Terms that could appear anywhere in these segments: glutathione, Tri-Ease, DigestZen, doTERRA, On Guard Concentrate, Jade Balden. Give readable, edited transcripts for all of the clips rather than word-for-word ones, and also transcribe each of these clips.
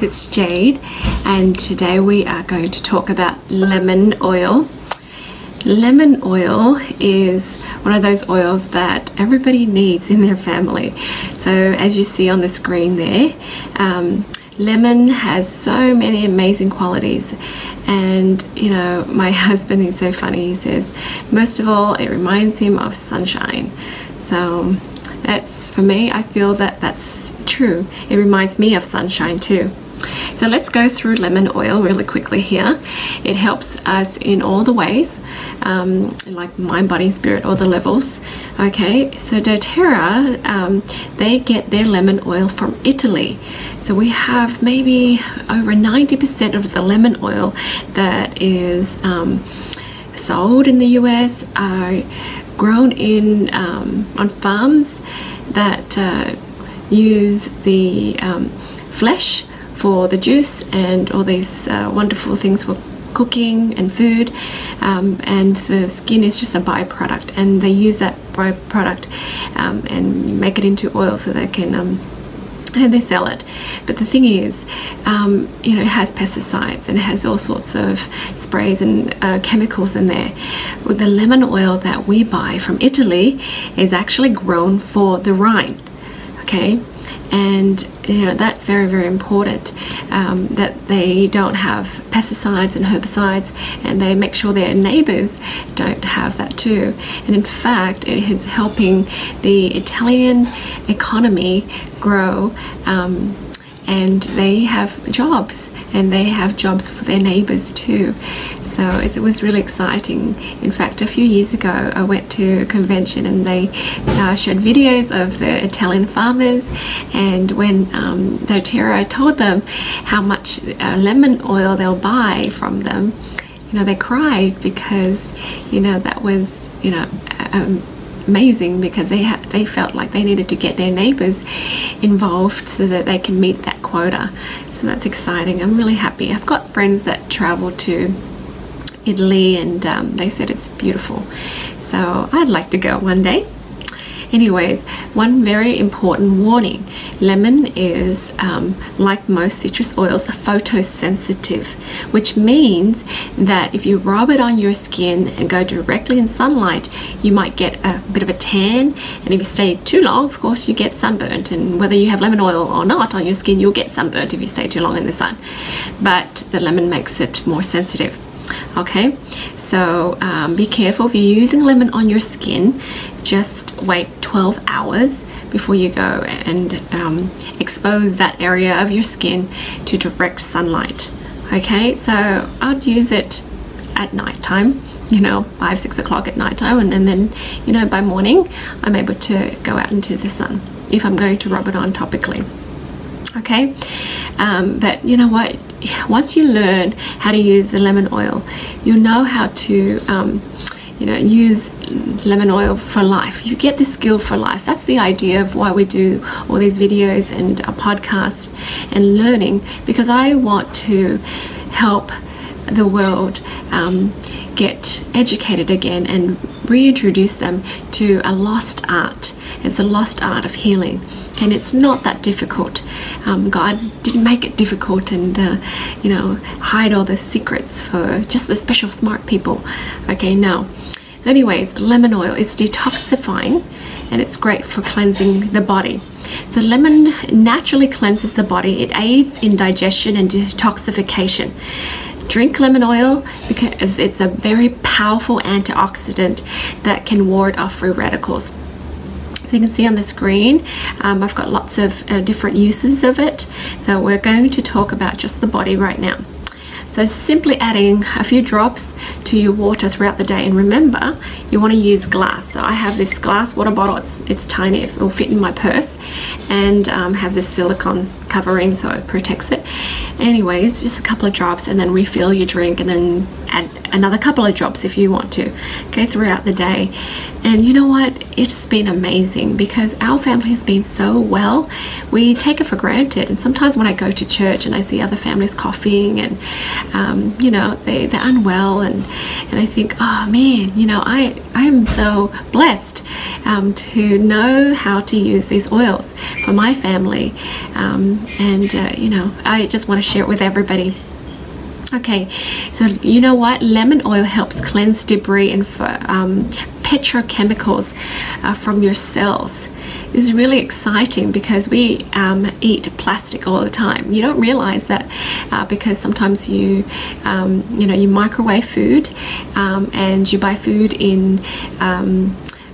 guys, it's Jade, and today we are going to talk about lemon oil. Lemon oil is one of those oils that everybody needs in their family. So as you see on the screen there, lemon has so many amazing qualities, and you know, my husband is so funny. He says most of all it reminds him of sunshine. So that's, for me, I feel that that's true. It reminds me of sunshine too. So let's go through lemon oil really quickly here. It helps us in all the ways, like mind, body, spirit, all the levels. Okay, so doTERRA, they get their lemon oil from Italy. So we have maybe over 90% of the lemon oil that is sold in the US are grown in on farms that use the flesh for the juice and all these wonderful things for cooking and food, and the skin is just a byproduct, and they use that byproduct and make it into oil so they can and they sell it. But the thing is, you know, it has pesticides and it has all sorts of sprays and chemicals in there. Well, the lemon oil that we buy from Italy is actually grown for the Rhine, okay? And you know, that's very, very important, that they don't have pesticides and herbicides, and they make sure their neighbors don't have that too. And in fact, it is helping the Italian economy grow, and they have jobs, and they have jobs for their neighbors too. So it was really exciting. In fact, a few years ago I went to a convention, and they showed videos of the Italian farmers, and when doTERRA told them how much lemon oil they'll buy from them, you know, they cried, because you know, that was, you know, amazing, because they felt like they needed to get their neighbors involved so that they can meet that quota. So that's exciting. I'm really happy. I've got friends that travel to Italy, and they said it's beautiful, so I'd like to go one day. Anyways, one very important warning: lemon is, like most citrus oils, photosensitive, which means that if you rub it on your skin and go directly in sunlight, you might get a bit of a tan, and if you stay too long, of course, you get sunburnt. And whether you have lemon oil or not on your skin, you'll get sunburnt if you stay too long in the sun, but the lemon makes it more sensitive. Okay, so be careful. If you're using lemon on your skin, just wait 12 hours before you go and expose that area of your skin to direct sunlight. Okay, so I'd use it at night time, you know, 5-6 o'clock at night time, and then, you know, by morning I'm able to go out into the sun if I'm going to rub it on topically. Okay, but you know what, once you learn how to use the lemon oil, you'll know how to you know, use lemon oil for life. You get the skill for life. That's the idea of why we do all these videos and a podcast and learning, because I want to help the world get educated again and reintroduce them to a lost art. It's a lost art of healing, and it's not that difficult. God didn't make it difficult and you know, hide all the secrets for just the special smart people. Okay, no. So anyways, lemon oil is detoxifying, and it's great for cleansing the body. So lemon naturally cleanses the body. It aids in digestion and detoxification. Drink lemon oil because it's a very powerful antioxidant that can ward off free radicals. So you can see on the screen, I've got lots of different uses of it. So we're going to talk about just the body right now. So simply adding a few drops to your water throughout the day, and remember, you want to use glass. So I have this glass water bottle. It's tiny, it will fit in my purse, and has this silicone covering, so it protects it. Anyways, just a couple of drops, and then refill your drink, and then add another couple of drops if you want to, okay, throughout the day. And you know what, it's been amazing, because our family has been so well. We take it for granted, and sometimes when I go to church and I see other families coughing and you know, they're unwell, and I think, oh man, you know, I am so blessed to know how to use these oils for my family, and you know, I I just want to share it with everybody. Okay, so you know what? Lemon oil helps cleanse debris and petrochemicals from your cells. It's really exciting because we eat plastic all the time. You don't realize that because sometimes you, you know, you microwave food and you buy food in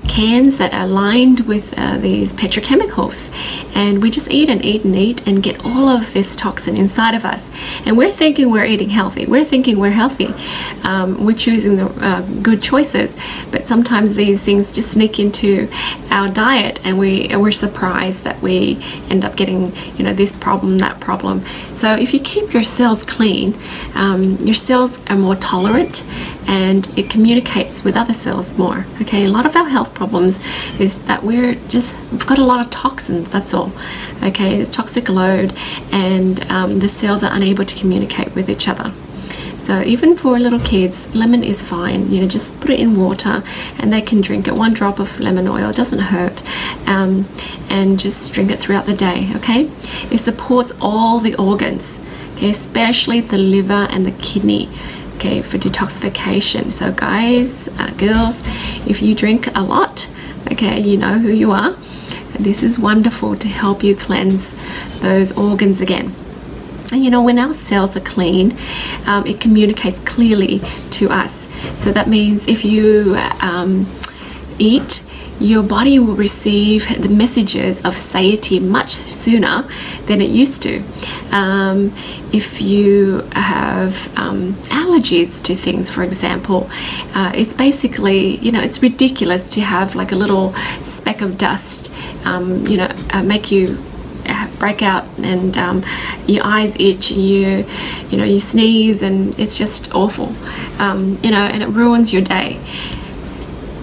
cans that are lined with these petrochemicals, and we just eat and eat and eat and get all of this toxin inside of us, and we're thinking we're eating healthy, we're thinking we're healthy, we're choosing the good choices, but sometimes these things just sneak into our diet, and we're surprised that we end up getting, you know, this problem, that problem. So if you keep your cells clean, your cells are more tolerant and it communicates with other cells more. Okay, a lot of our health problems is that we've got a lot of toxins, that's all. Okay, it's toxic load, and the cells are unable to communicate with each other. So even for little kids, lemon is fine. You know, just put it in water and they can drink it. One drop of lemon oil doesn't hurt, and just drink it throughout the day. Okay, it supports all the organs, okay, especially the liver and the kidney. Okay, for detoxification. So guys, girls, if you drink a lot, okay, you know who you are. This is wonderful to help you cleanse those organs again. And you know, when our cells are clean, it communicates clearly to us. So that means if you eat, your body will receive the messages of satiety much sooner than it used to. If you have allergies to things, for example, it's basically, you know, it's ridiculous to have like a little speck of dust, you know, make you break out, and your eyes itch, and you know, you sneeze, and it's just awful, you know, and it ruins your day.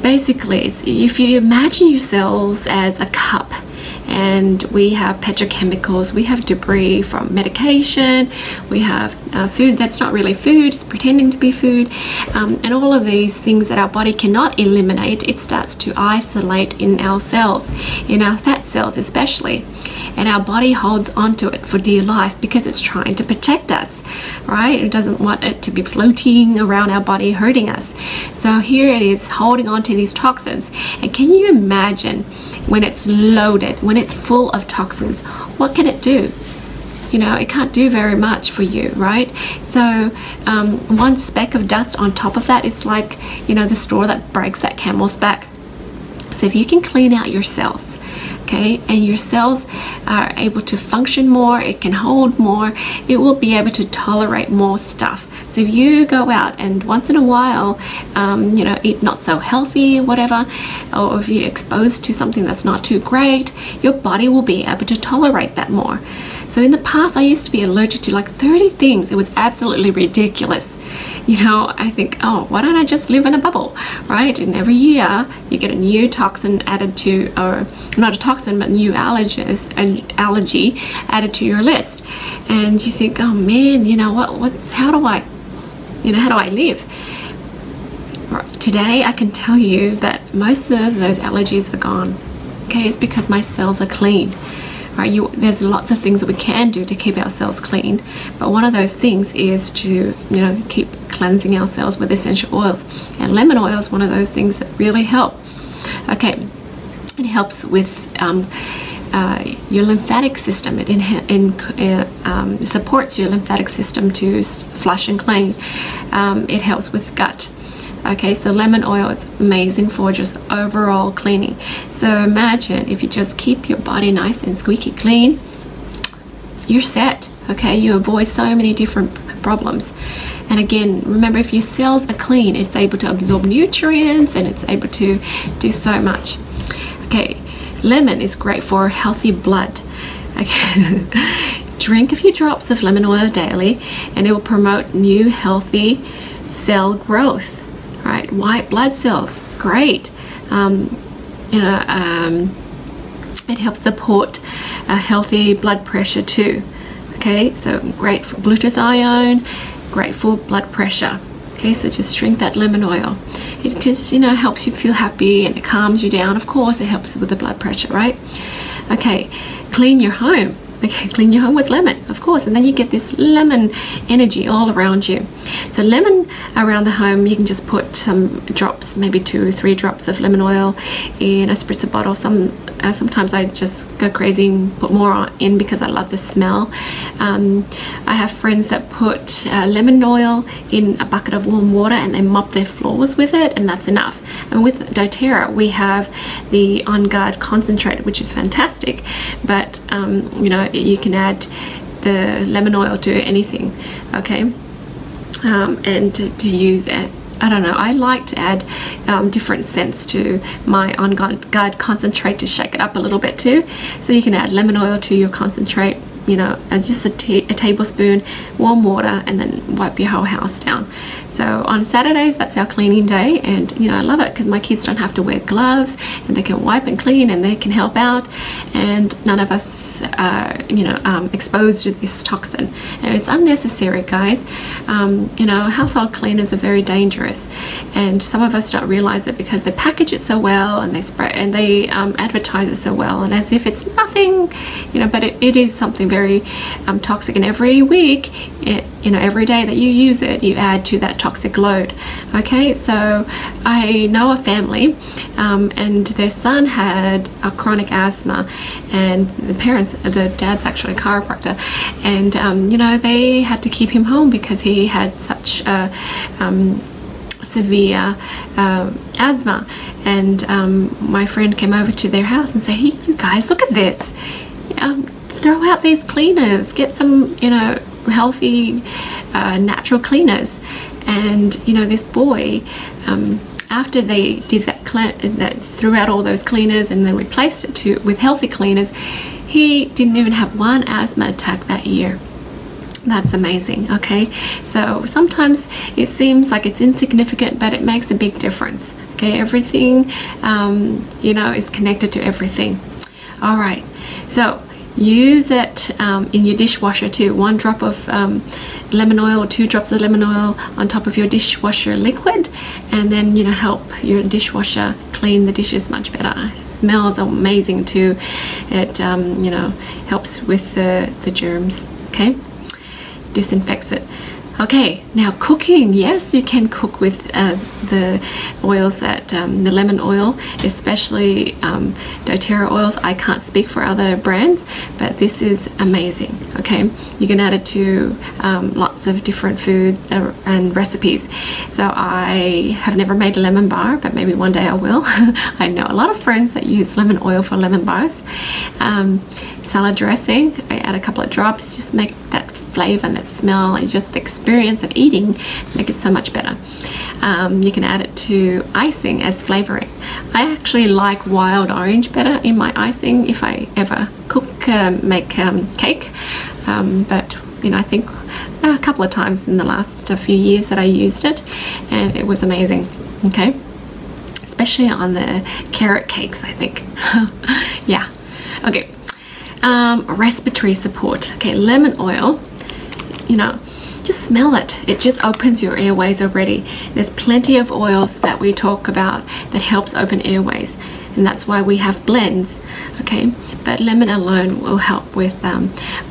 Basically, it's, if you imagine yourselves as a cup, and we have petrochemicals, we have debris from medication, we have food that's not really food, it's pretending to be food, and all of these things that our body cannot eliminate, it starts to isolate in our cells, in our fat cells especially, and our body holds onto it for dear life because it's trying to protect us, right? It doesn't want it to be floating around our body hurting us. So here it is holding on to these toxins, and can you imagine when it's loaded, when it's full of toxins, what can it do? You know, it can't do very much for you, right? So one speck of dust on top of that is like, you know, the straw that breaks that camel's back. So if you can clean out your cells, okay, and your cells are able to function more, it can hold more, it will be able to tolerate more stuff. So if you go out and once in a while, you know, eat not so healthy or whatever, or if you're exposed to something that's not too great, your body will be able to tolerate that more. So in the past, I used to be allergic to like 30 things. It was absolutely ridiculous. You know, I think, oh, why don't I just live in a bubble, right? And every year you get a new toxin added to, or not a toxin, but new allergy added to your list. And you think, oh man, you know, how do I live? Today, I can tell you that most of those allergies are gone. Okay, it's because my cells are clean. Right, there's lots of things that we can do to keep ourselves clean, but one of those things is to, you know, keep cleansing ourselves with essential oils, and lemon oil is one of those things that really help. Okay, it helps with your lymphatic system. It supports your lymphatic system to flush and clean. It helps with gut. Okay, so lemon oil is amazing for just overall cleaning. So imagine if you just keep your body nice and squeaky clean, you're set. Okay, you avoid so many different problems. And again, remember, if your cells are clean, it's able to absorb nutrients and it's able to do so much. Okay, lemon is great for healthy blood. Okay, drink a few drops of lemon oil daily and it will promote new healthy cell growth. Right, white blood cells, great. You know, it helps support a healthy blood pressure too. Okay, so great for glutathione, great for blood pressure. Okay, so just drink that lemon oil. It just, you know, helps you feel happy and it calms you down. Of course, it helps with the blood pressure, right? Okay, clean your home. Okay, clean your home with lemon, of course, and then you get this lemon energy all around you. So lemon around the home, you can just put some drops, maybe 2 or 3 drops of lemon oil in a spritzer bottle. Sometimes I just go crazy and put more in because I love the smell. I have friends that put lemon oil in a bucket of warm water and they mop their floors with it, and that's enough. And with doTERRA, we have the On Guard Concentrate, which is fantastic, but you know, you can add the lemon oil to anything, okay, and to use it. I don't know, I like to add different scents to my On Guard Concentrate to shake it up a little bit too. So you can add lemon oil to your concentrate, you know, and just a tablespoon, warm water, and then wipe your whole house down. So on Saturdays, that's our cleaning day, and you know, I love it because my kids don't have to wear gloves, and they can wipe and clean, and they can help out, and none of us you know, exposed to this toxin. And it's unnecessary, guys. You know, household cleaners are very dangerous, and some of us don't realize it because they package it so well, and they spray, and they advertise it so well, and as if it's nothing, you know, but it is something very toxic. And every week, you know, every day that you use it, you add to that toxic load. Okay, so I know a family and their son had a chronic asthma, and the dad's actually a chiropractor, and you know, they had to keep him home because he had such a severe asthma. And my friend came over to their house and said, "Hey, you guys, look at this. Throw out these cleaners, get some, you know, healthy natural cleaners." And you know, this boy, after they did that threw out all those cleaners and then replaced it with healthy cleaners, he didn't even have one asthma attack that year. That's amazing. Okay, so sometimes it seems like it's insignificant, but it makes a big difference. Okay, everything you know, is connected to everything. All right, so use it in your dishwasher too. 1 drop of lemon oil, 2 drops of lemon oil on top of your dishwasher liquid, and then, you know, help your dishwasher clean the dishes much better. It smells amazing too. It you know, helps with the germs. Okay, disinfects it. Okay, now cooking. Yes, you can cook with the oils that the lemon oil, especially doTERRA oils. I can't speak for other brands, but this is amazing. Okay, you can add it to lots of different food and recipes. So I have never made a lemon bar, but maybe one day I will. I know a lot of friends that use lemon oil for lemon bars. Salad dressing, I add a couple of drops, just make that flavor and that smell, and just the experience of eating make it so much better. You can add it to icing as flavoring. I actually like wild orange better in my icing if I ever cook, make cake, but you know, I think a couple of times in the last few years that I used it, and it was amazing. Okay, especially on the carrot cakes, I think. Yeah, okay. Respiratory support. Okay, lemon oil, you know, just smell it. It just opens your airways already. There's plenty of oils that we talk about that helps open airways, and that's why we have blends. Okay, but lemon alone will help with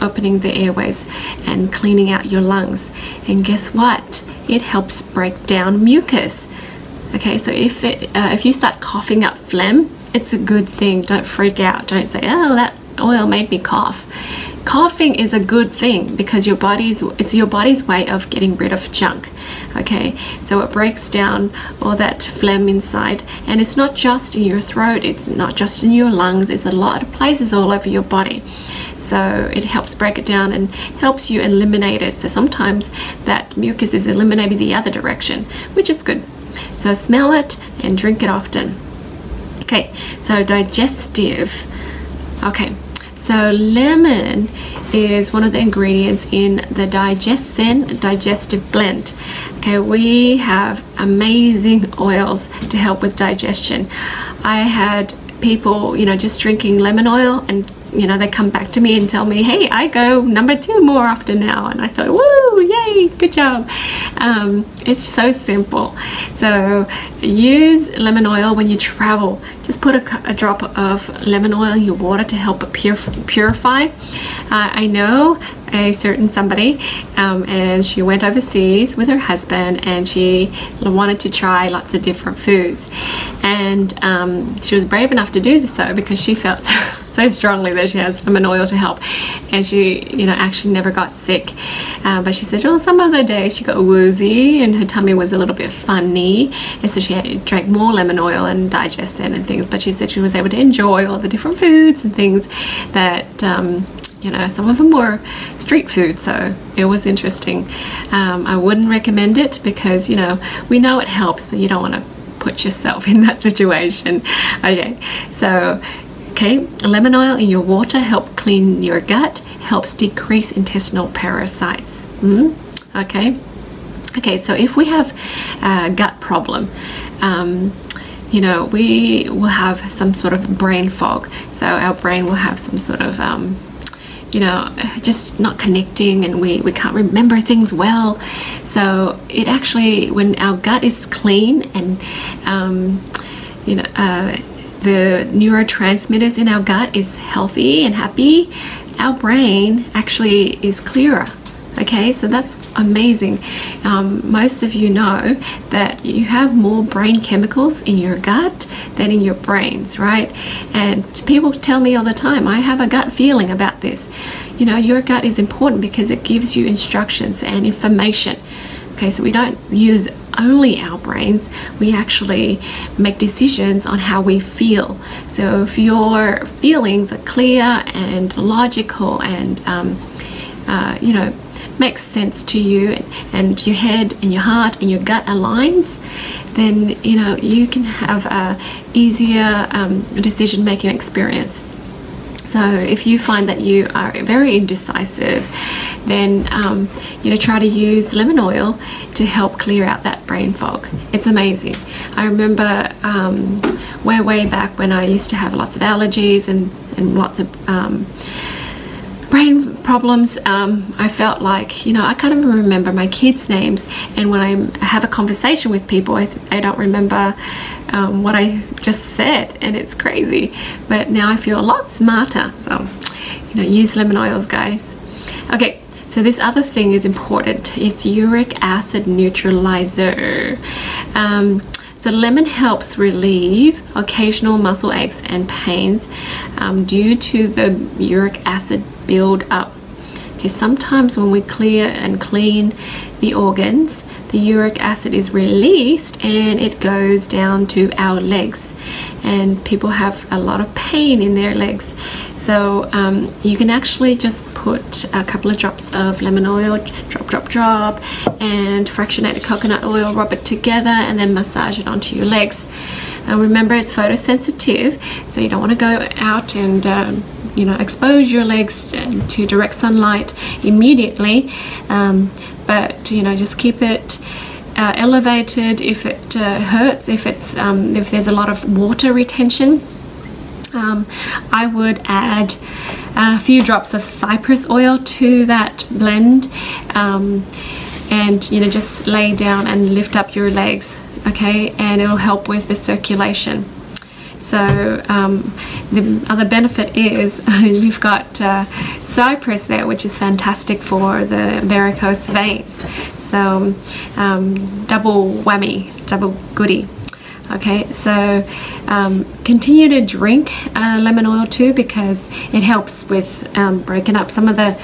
opening the airways and cleaning out your lungs. And guess what? It helps break down mucus. Okay, so if you start coughing up phlegm, it's a good thing. Don't freak out. Don't say, "Oh, that oil made me cough." Coughing is a good thing because it's your body's way of getting rid of junk. Okay, so it breaks down all that phlegm inside, and it's not just in your throat, it's not just in your lungs, it's a lot of places all over your body. So it helps break it down and helps you eliminate it. So sometimes that mucus is eliminated the other direction, which is good. So smell it and drink it often. Okay, so digestive. Okay, so lemon is one of the ingredients in the DigestZen digestive blend. Okay, we have amazing oils to help with digestion. I had people, you know, just drinking lemon oil and you know, they come back to me and tell me, hey, I go number two more often now. And I thought, woo, yay, good job. It's so simple. So use lemon oil when you travel. Just put a drop of lemon oil in your water to help it purify. I know a certain somebody, and she went overseas with her husband, and she wanted to try lots of different foods, and she was brave enough to do so because she felt so strongly that she has lemon oil to help, and she, you know, actually never got sick. But she said, well, some other days she got woozy and her tummy was a little bit funny, and so she drank more lemon oil and DigestZen and things. But she said she was able to enjoy all the different foods and things that, you know, some of them were street food, so it was interesting. I wouldn't recommend it because, you know, we know it helps, but you don't want to put yourself in that situation. Okay, so, okay, lemon oil in your water help clean your gut, helps decrease intestinal parasites. Okay, so if we have a gut problem, you know, we will have some sort of brain fog. So our brain will have some sort of you know, just not connecting, and we can't remember things well. So it actually, when our gut is clean and, you know, the neurotransmitters in our gut is healthy and happy, our brain actually is clearer. Okay, so that's amazing. Most of you know that you have more brain chemicals in your gut than in your brains, right? And people tell me all the time, I have a gut feeling about this. You know, your gut is important because it gives you instructions and information. Okay, so we don't use only our brains, we actually make decisions on how we feel. So if your feelings are clear and logical and, you know, makes sense to you, and your head and your heart and your gut aligns, then you know you can have a easier decision-making experience. So if you find that you are very indecisive, then you know, try to use lemon oil to help clear out that brain fog. It's amazing. I remember way back when I used to have lots of allergies and lots of brain problems. I felt like, you know, I can't even remember my kids' names, and when I have a conversation with people, I don't remember what I just said, and it's crazy. But now I feel a lot smarter, so, you know, use lemon oils, guys. Okay, so this other thing is important. It's uric acid neutralizer. So lemon helps relieve occasional muscle aches and pains due to the uric acid build up. Okay, sometimes when we clear and clean the organs, the uric acid is released and it goes down to our legs, and people have a lot of pain in their legs. So you can actually just put a couple of drops of lemon oil, drop, and fractionated coconut oil, rub it together, and then massage it onto your legs. And remember, it's photosensitive, so you don't want to go out and you know, expose your legs to direct sunlight immediately, but you know, just keep it elevated. If it hurts, if it's if there's a lot of water retention, I would add a few drops of cypress oil to that blend, and you know, just lay down and lift up your legs, okay, and it'll help with the circulation. So the other benefit is you've got cypress there, which is fantastic for the varicose veins. So double whammy, double goodie. Okay, so continue to drink lemon oil too, because it helps with breaking up some of the,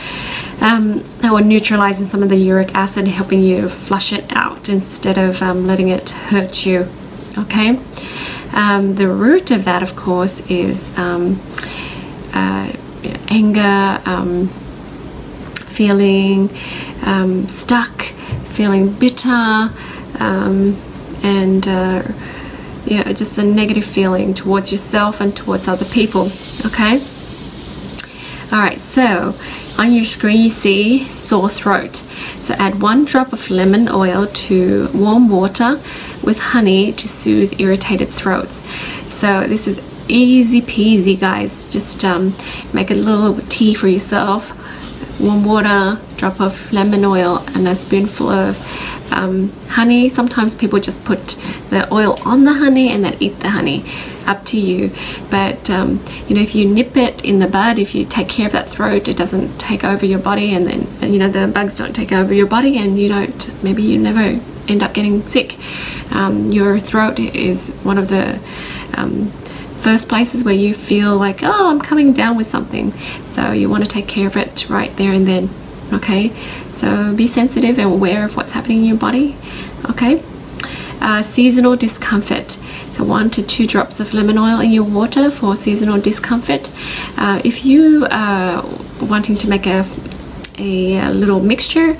or neutralizing some of the uric acid, helping you flush it out instead of letting it hurt you. Okay. The root of that, of course, is anger, feeling stuck, feeling bitter, and you know, just a negative feeling towards yourself and towards other people. Okay. All right. So on your screen, you see sore throat. So add 1 drop of lemon oil to warm water with honey to soothe irritated throats. So this is easy peasy, guys. Just make a little tea for yourself. Warm water, drop of lemon oil, and a spoonful of honey. Sometimes people just put the oil on the honey and then eat the honey. Up to you. But you know, if you nip it in the bud, if you take care of that throat, it doesn't take over your body, and then you know the bugs don't take over your body, and you don't, maybe you never end up getting sick. Your throat is one of the first places where you feel like, oh, I'm coming down with something, so you want to take care of it right there and then. Okay, so be sensitive and aware of what's happening in your body. Okay, seasonal discomfort. So 1 to 2 drops of lemon oil in your water for seasonal discomfort. If you are wanting to make a little mixture,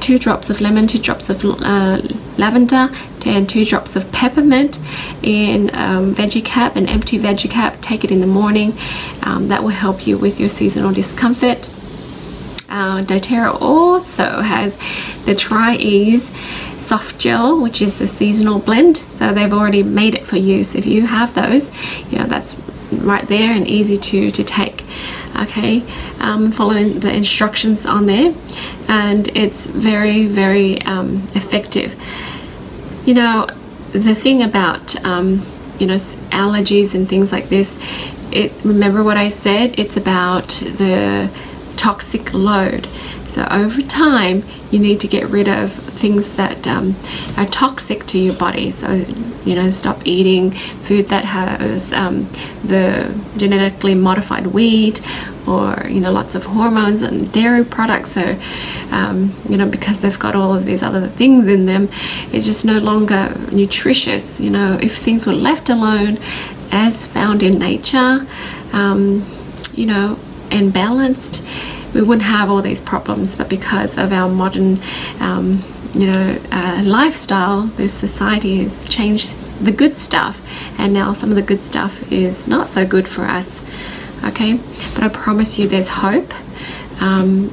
2 drops of lemon, 2 drops of lavender, and 2 drops of peppermint in veggie cap, an empty veggie cap. Take it in the morning. That will help you with your seasonal discomfort. doTERRA also has the Tri-Ease soft gel, which is a seasonal blend, so they've already made it for use. If you have those, you know, that's right there and easy to take. Okay, following the instructions on there, and it's very, very effective. You know, the thing about you know, allergies and things like this, remember what I said, it's about the toxic load. So over time you need to get rid of things that are toxic to your body. So, you know, stop eating food that has the genetically modified wheat, or you know, lots of hormones and dairy products. So you know, because they've got all of these other things in them, it's just no longer nutritious. You know, if things were left alone as found in nature, you know, and balanced, we wouldn't have all these problems. But because of our modern you know, lifestyle, this society has changed the good stuff, and now some of the good stuff is not so good for us. Okay, but I promise you there's hope,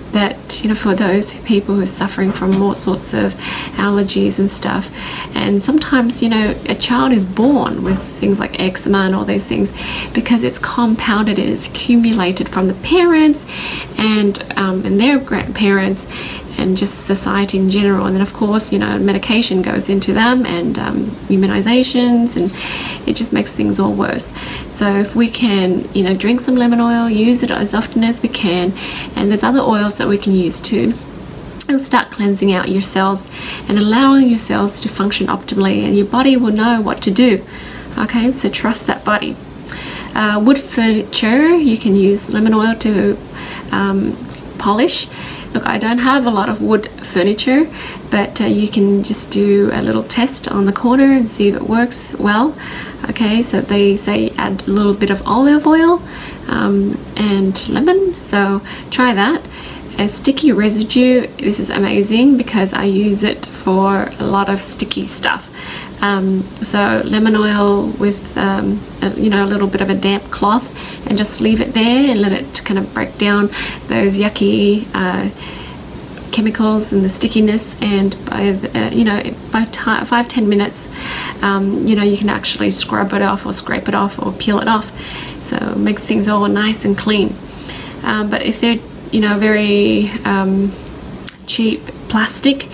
that, you know, for those people who are suffering from all sorts of allergies and stuff. And sometimes, you know, a child is born with things like eczema and all these things because it's compounded and it's accumulated from the parents and their grandparents, and just society in general. And then of course, you know, medication goes into them, and immunizations, and it just makes things all worse. So if we can, you know, drink some lemon oil, use it as often as we can, and there's other oils that we can use too, and start cleansing out your cells and allowing your cells to function optimally, and your body will know what to do. Okay, so trust that body. Wood furniture, you can use lemon oil to polish. Look, I don't have a lot of wood furniture, but you can just do a little test on the corner and see if it works well. Okay, so they say add a little bit of olive oil and lemon, so try that. A sticky residue, this is amazing because I use it for a lot of sticky stuff. So lemon oil with you know, a little bit of a damp cloth, and just leave it there and let it kind of break down those yucky chemicals and the stickiness. And by you know, by 5-10 minutes, you know, you can actually scrub it off or scrape it off or peel it off, so it makes things all nice and clean. But if they're, you know, very cheap plastic,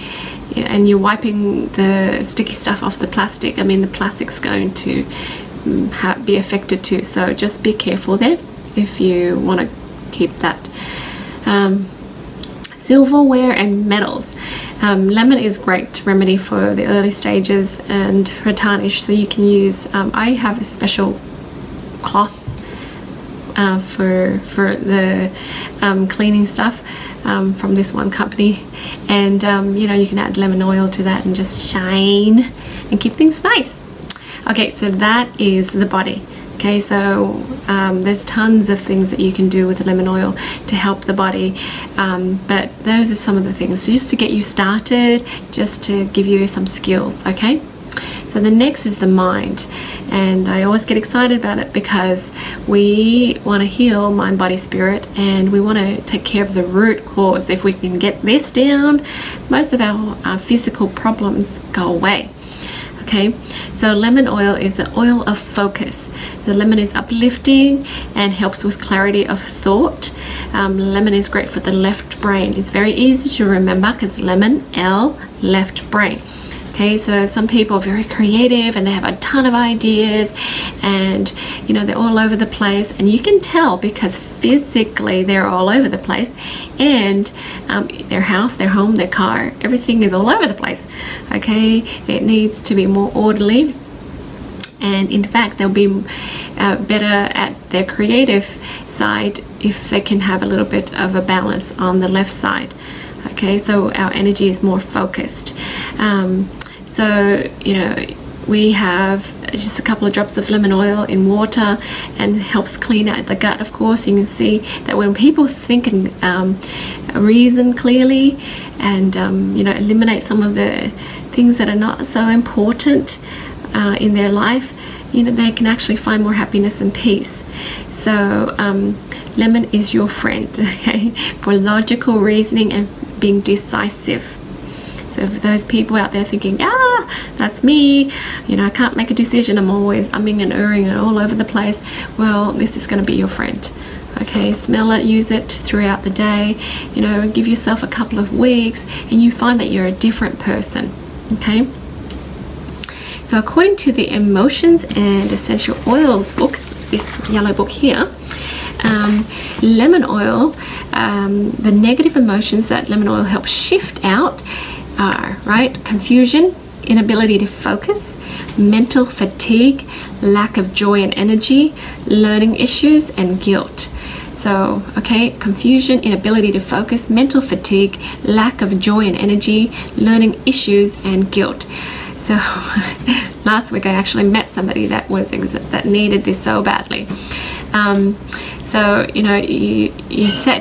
and you're wiping the sticky stuff off the plastic, I mean, the plastic's going to be affected too, so just be careful there if you want to keep that. Silverware and metals. Lemon is great remedy for the early stages and for tarnish, so you can use, I have a special cloth for the cleaning stuff from this one company, and you know, you can add lemon oil to that and just shine and keep things nice. Okay, so that is the body. Okay, so there's tons of things that you can do with lemon oil to help the body, but those are some of the things, so just to get you started, just to give you some skills. Okay, so the next is the mind, and I always get excited about it because we want to heal mind, body, spirit, and we want to take care of the root cause. If we can get this down, most of our physical problems go away. Okay, so lemon oil is the oil of focus. The lemon is uplifting and helps with clarity of thought. Lemon is great for the left brain. It's very easy to remember because lemon, L, left brain. Okay, so some people are very creative and they have a ton of ideas and, you know, they're all over the place, and you can tell because physically they're all over the place, and their house, their home, their car, everything is all over the place. Okay, it needs to be more orderly, and in fact they'll be better at their creative side if they can have a little bit of a balance on the left side. Okay, so our energy is more focused. So, you know, we have just a couple of drops of lemon oil in water, and helps clean out the gut, of course. You can see that when people think and reason clearly and, you know, eliminate some of the things that are not so important in their life, you know, they can actually find more happiness and peace. So lemon is your friend, okay, for logical reasoning and being decisive. So for those people out there thinking, that's me, you know, I can't make a decision, I'm always umming and erring and all over the place, well, this is going to be your friend. Okay, smell it, use it throughout the day, you know, give yourself a couple of weeks and you find that you're a different person. Okay, so according to the Emotions and Essential Oils book, this yellow book here, lemon oil, the negative emotions that lemon oil helps shift out are, right, confusion, inability to focus, mental fatigue, lack of joy and energy, learning issues, and guilt. So, okay, confusion, inability to focus, mental fatigue, lack of joy and energy, learning issues, and guilt. So last week I actually met somebody that was that needed this so badly. So, you know, you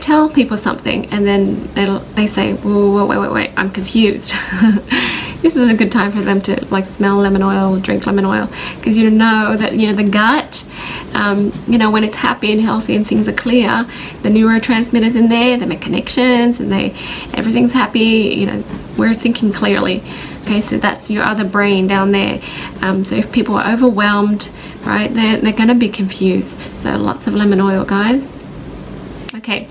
tell people something and then they say, whoa, wait, I'm confused. This is a good time for them to like smell lemon oil, drink lemon oil, because you know that, you know, the gut, you know, when it's happy and healthy and things are clear, the neurotransmitters in there, they make connections and everything's happy, you know, we're thinking clearly. Okay, so that's your other brain down there. So if people are overwhelmed, right, they're going to be confused. So lots of lemon oil, guys. Okay,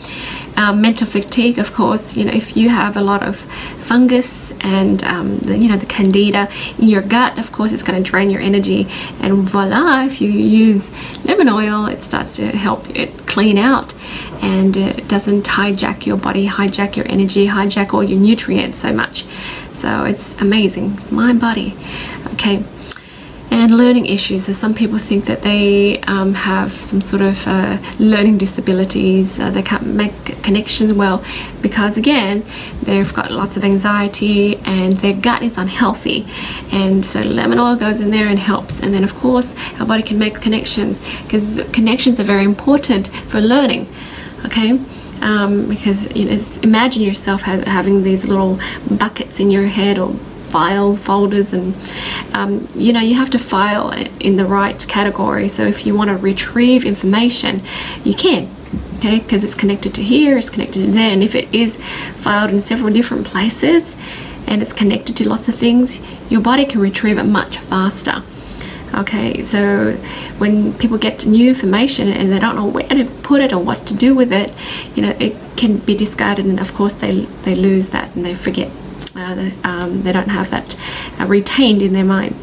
mental fatigue, of course, you know, if you have a lot of fungus and, you know, the candida in your gut, of course, it's going to drain your energy. And voila, if you use lemon oil, it starts to help it clean out, and it doesn't hijack your body, hijack your energy, hijack all your nutrients so much. So it's amazing, mind, body. Okay. And learning issues. So some people think that they have some sort of learning disabilities. They can't make connections well because, again, they've got lots of anxiety and their gut is unhealthy. And so lemon oil goes in there and helps. And then, of course, our body can make connections, because connections are very important for learning. Okay. Because, you know, imagine yourself having these little buckets in your head, or files, folders, and you know, you have to file in the right category. So if you want to retrieve information, you can, okay, because it's connected to here, it's connected to there, and if it is filed in several different places and it's connected to lots of things, your body can retrieve it much faster. Okay, so when people get new information and they don't know where to put it or what to do with it, you know, it can be discarded, and of course they lose that and they forget. They don't have that retained in their mind.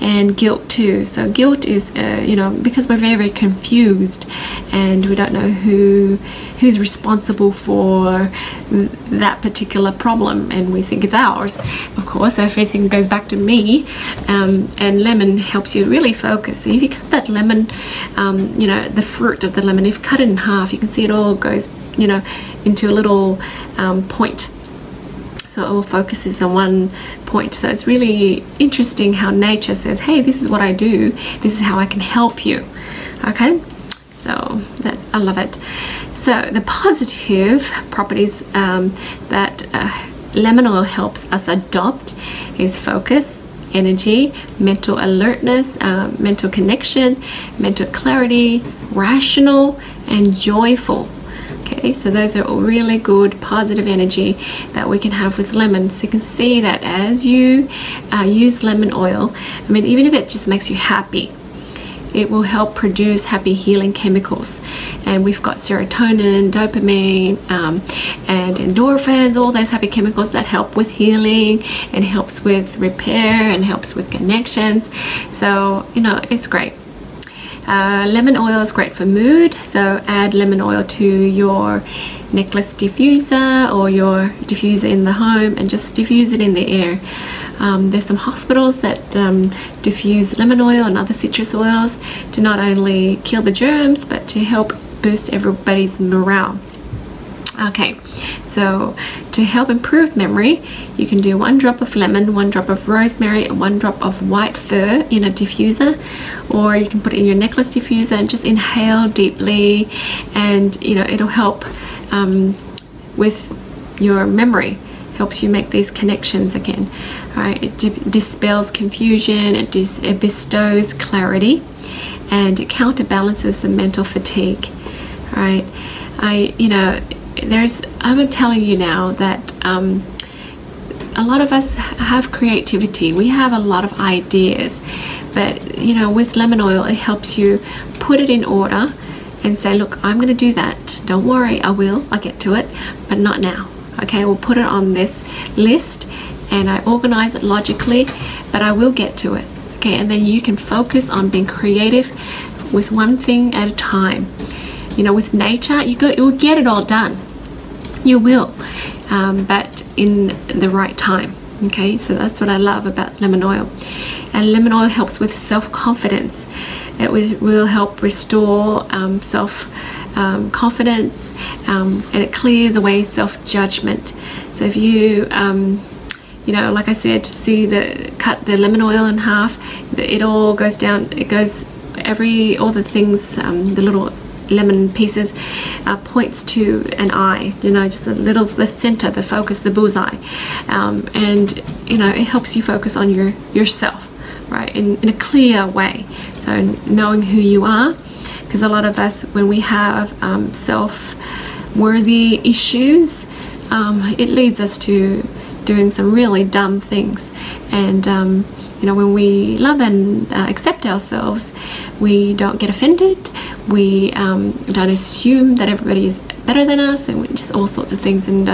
And guilt too. So guilt is, you know, because we're very, very confused and we don't know who's responsible for that particular problem, and we think it's ours. Of course, everything goes back to me. And lemon helps you really focus. So if you cut that lemon, you know, the fruit of the lemon, if cut it in half, you can see it all goes, you know, into a little point. So it all focuses on one point. So it's really interesting how nature says, hey, this is what I do, this is how I can help you. Okay, so that's, I love it. So the positive properties that lemon oil helps us adopt is focus, energy, mental alertness, mental connection, mental clarity, rational and joyful. Okay, so those are all really good positive energy that we can have with lemon. So you can see that as you use lemon oil, I mean, even if it just makes you happy, it will help produce happy healing chemicals. And we've got serotonin, dopamine, and endorphins, all those happy chemicals that help with healing and helps with repair and helps with connections. So, you know, it's great. Lemon oil is great for mood, so add lemon oil to your necklace diffuser or your diffuser in the home and just diffuse it in the air. There's some hospitals that diffuse lemon oil and other citrus oils to not only kill the germs but to help boost everybody's morale. Okay, so to help improve memory, you can do 1 drop of lemon, 1 drop of rosemary, and 1 drop of white fir in a diffuser, or you can put it in your necklace diffuser and just inhale deeply, and you know, it'll help with your memory. Helps you make these connections again. All right, it dispels confusion, it bestows clarity, and it counterbalances the mental fatigue. All right, you know, I'm telling you now that a lot of us have creativity, we have a lot of ideas, but you know, with lemon oil it helps you put it in order and say, look, I'm gonna do that, don't worry, I'll get to it, but not now. Okay, we'll put it on this list and I organize it logically, but I will get to it. Okay, and then you can focus on being creative with one thing at a time. You know, with nature, you'll get it all done. You will, but in the right time. Okay, so that's what I love about lemon oil. And lemon oil helps with self-confidence. It will help restore self-confidence, and it clears away self-judgment. So if you, you know, like I said, cut the lemon oil in half, it all goes down, it goes, all the things, the little lemon pieces points to an eye, you know, just the center, the focus, the bullseye, and you know, it helps you focus on yourself, right, in a clear way. So knowing who you are, because a lot of us, when we have self-worthy issues, it leads us to doing some really dumb things. And you know, when we love and accept ourselves, we don't get offended, we don't assume that everybody is better than us, and just all sorts of things, and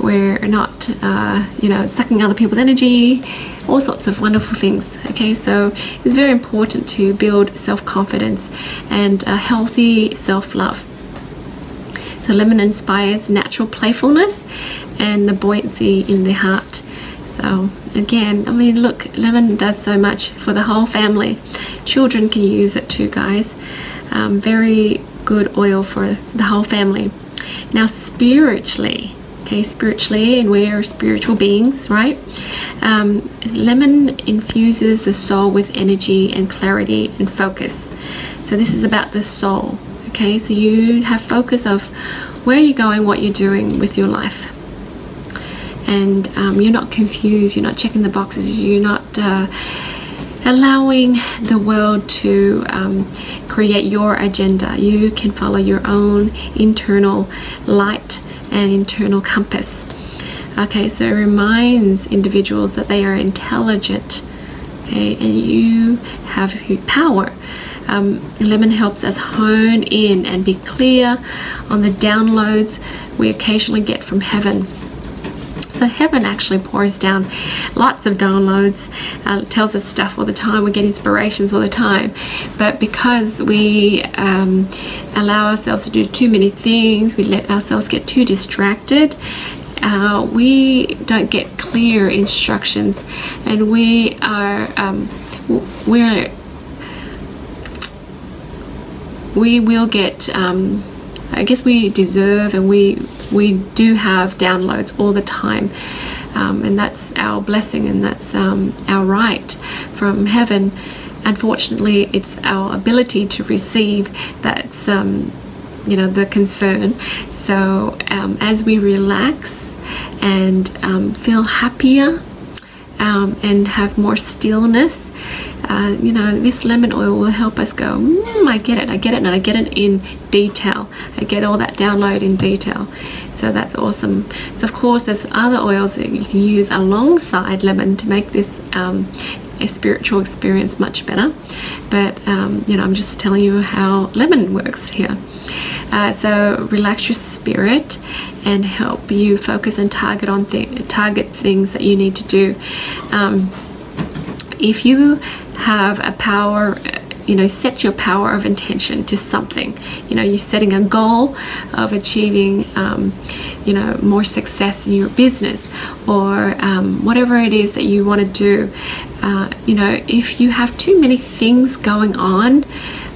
we're not, you know, sucking other people's energy, all sorts of wonderful things. Okay, so it's very important to build self-confidence and a healthy self-love. So lemon inspires natural playfulness and the buoyancy in the heart. So again, I mean, look, lemon does so much for the whole family. Children can use it too, guys. Very good oil for the whole family. Now spiritually, okay, spiritually, and we're spiritual beings, right? Lemon infuses the soul with energy and clarity and focus. So this is about the soul, okay? So you have focus of where you're going, what you're doing with your life. And you're not confused, you're not checking the boxes, you're not allowing the world to create your agenda. You can follow your own internal light and internal compass. Okay, so it reminds individuals that they are intelligent, okay, and you have power. Lemon helps us hone in and be clear on the downloads we occasionally get from heaven. So heaven actually pours down lots of downloads, tells us stuff all the time, we get inspirations all the time, but because we allow ourselves to do too many things, we let ourselves get too distracted, we don't get clear instructions, and we are we will get I guess we deserve, and we do have downloads all the time, and that's our blessing, and that's our right from heaven. Unfortunately, it's our ability to receive that's you know, the concern. So as we relax and feel happier and have more stillness, you know, this lemon oil will help us go, I get it, and I get it in detail. I get all that download in detail. So that's awesome. So of course there's other oils that you can use alongside lemon to make this a spiritual experience much better, but you know, I'm just telling you how lemon works here. So relax your spirit and help you focus and target on things that you need to do. If you have a power, you know, set your power of intention to something. You know, you're setting a goal of achieving, you know, more success in your business, or whatever it is that you want to do. You know, if you have too many things going on,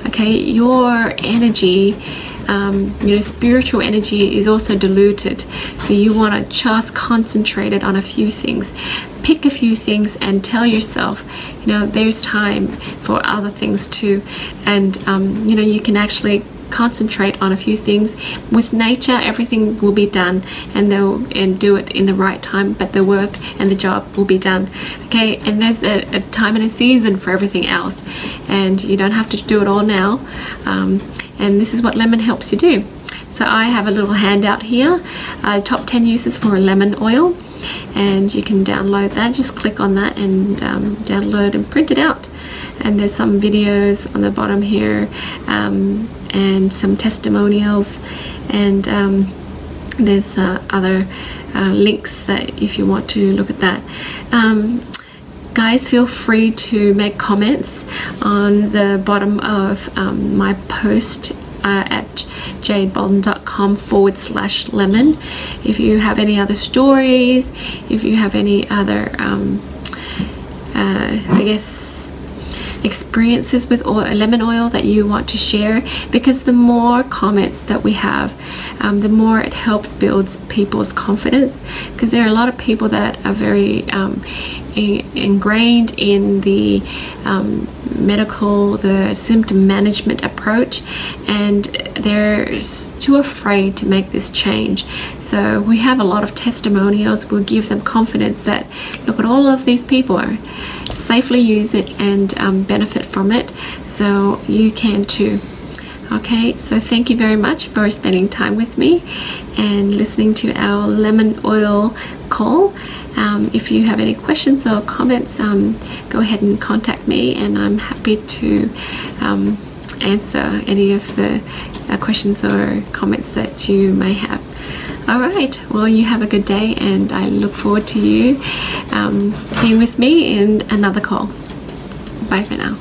okay, your energy, you know, spiritual energy is also diluted. So you want to just concentrate it on a few things. Pick a few things and tell yourself, you know, there's time for other things too. And, you know, you can actually concentrate on a few things. With nature, everything will be done, and they'll do it in the right time, but the work and the job will be done, okay? And there's a time and a season for everything else, and you don't have to do it all now. And this is what lemon helps you do. So I have a little handout here, top 10 uses for a lemon oil, and you can download that. Just click on that and download and print it out. And there's some videos on the bottom here, and some testimonials, and there's other links that if you want to look at that. Guys, feel free to make comments on the bottom of my post at jadebalden.com/lemon. If you have any other stories, if you have any other, I guess, experiences with lemon oil that you want to share, because the more comments that we have, the more it helps builds people's confidence, because there are a lot of people that are very ingrained in the medical, the symptom management approach, and they're too afraid to make this change. So we have a lot of testimonials. We'll give them confidence that, look at all of these people safely use it and benefit from it, so you can too. Okay, so thank you very much for spending time with me and listening to our lemon oil call. If you have any questions or comments, go ahead and contact me, and I'm happy to answer any of the questions or comments that you may have. All right, well, you have a good day, and I look forward to you being with me in another call. Bye for now.